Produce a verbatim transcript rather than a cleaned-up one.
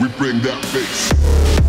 we bring that bass.